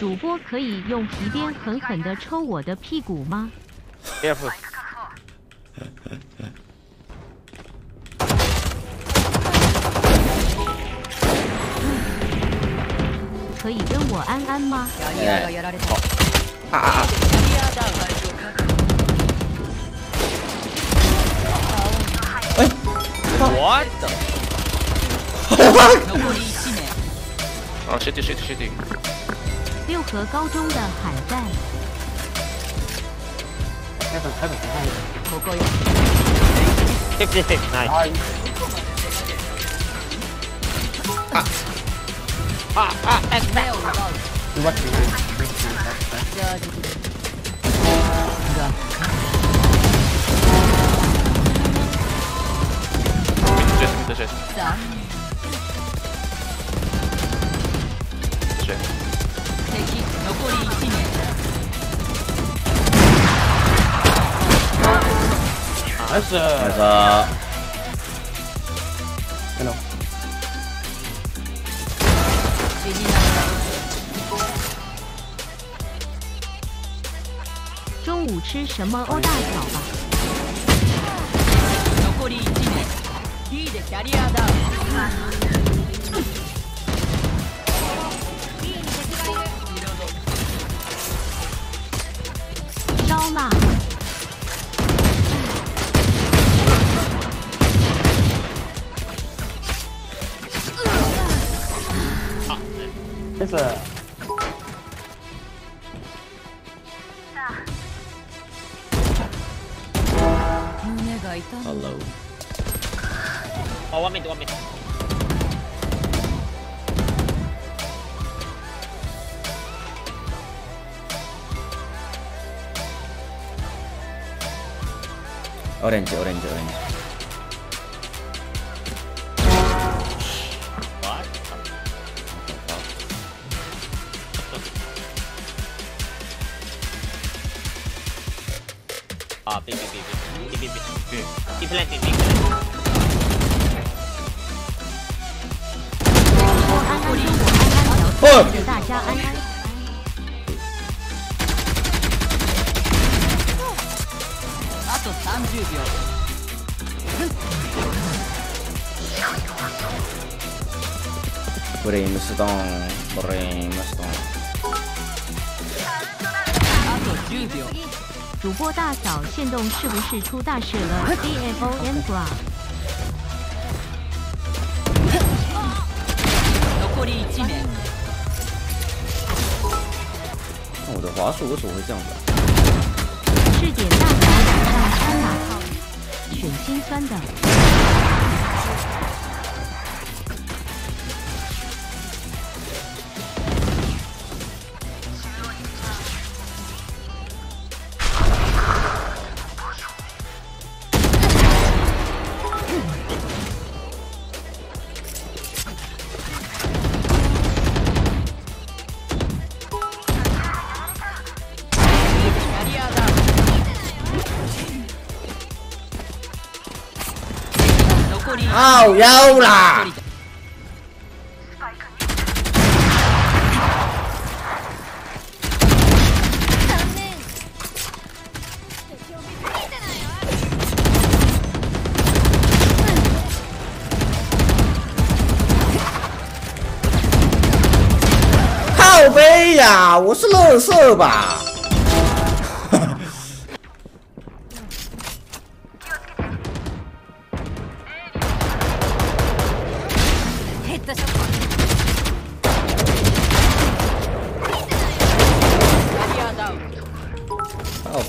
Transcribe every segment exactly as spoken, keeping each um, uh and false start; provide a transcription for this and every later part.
主播可以用皮鞭狠狠的抽我的屁股吗？ F。可以跟我安安吗？好。啊！哎，我的。啊 ，shit shit shit！ 六合高中的喊在。开本开本开本，我过瘾。对对对，来。啊！ 啊啊！哎，没有到。对吧？这是这是。啥？谁？敵残り一名。没事。没事。 中午吃什么？欧大小吧。烧腊。好，谢谢。 Hello。哦，外面的外面。Orange, orange, orange。What? Ah, big, big, big. 一分两点，一分两点。我安安，我安安，我祝大家安安。あと三十秒。ブレイムストーン、ブレイムストーン。あと十秒。 主播大嫂限动是不是出大事了 ？D F O M Bra。那我的滑鼠为什么会这样子啊？试点大嫂晚上穿哪套？选心酸的。哦，有啦！靠背呀，我是垃圾吧？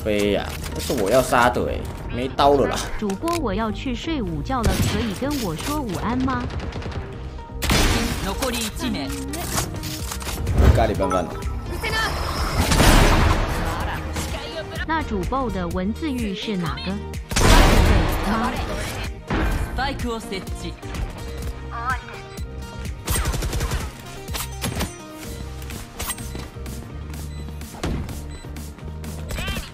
飞呀、啊！但是我要杀的哎、欸，没刀了啦。主播，我要去睡午觉了，可以跟我说午安吗？咖喱拌饭。那主播的文字狱是哪个？啊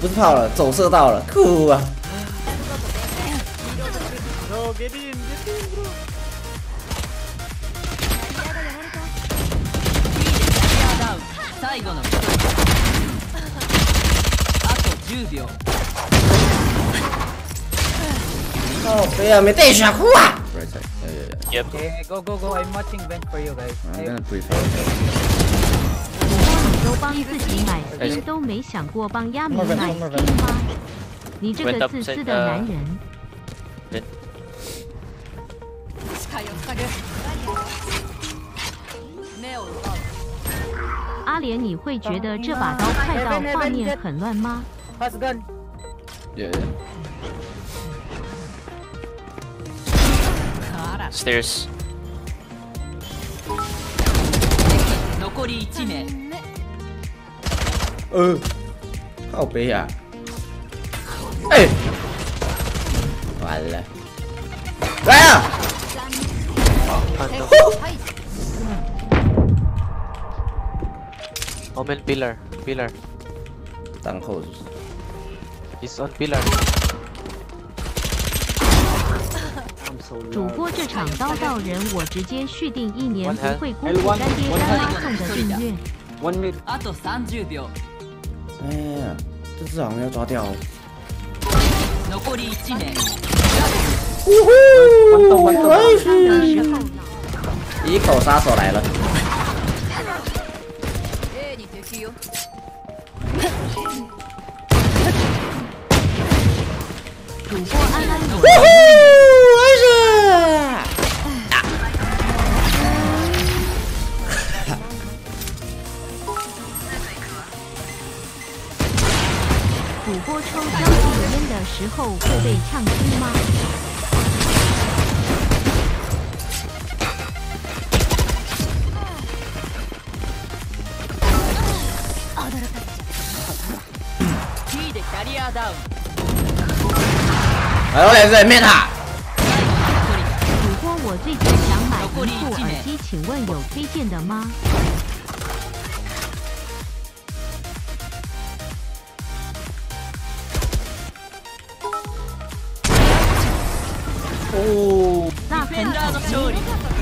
不是跑了，走射到了，酷啊！哦，对呀，没带血库啊！ Right side. Yeah, yeah, yeah. Yep. Okay, go, go, go. I'm watching vent for you guys. I'm gonna pre-fire. 都帮自己买，别都没想过帮亚米买吗？你这个自私的男人！阿莲，你会觉得这把刀快到画面很乱吗？ Stairs. 残り一名。呃，靠北啊！哎、欸，完了，来啊！我们 pillar pillar， 当后是不是 ？It's on pillar。主播这场刀到人，我直接续订一年不会辜负干爹干妈送的订阅。 One minute. あとさんじゅうびょう。哎呀，这只好像要抓掉。残り一名。呜呼！开始。一口杀手来了。主播安安。呜呼！开始。 主播抽香烟的时候会被呛晕吗？哎，我也在灭他。主播，我最近想买一副耳机，请问有推荐的吗？ 哦，那很好。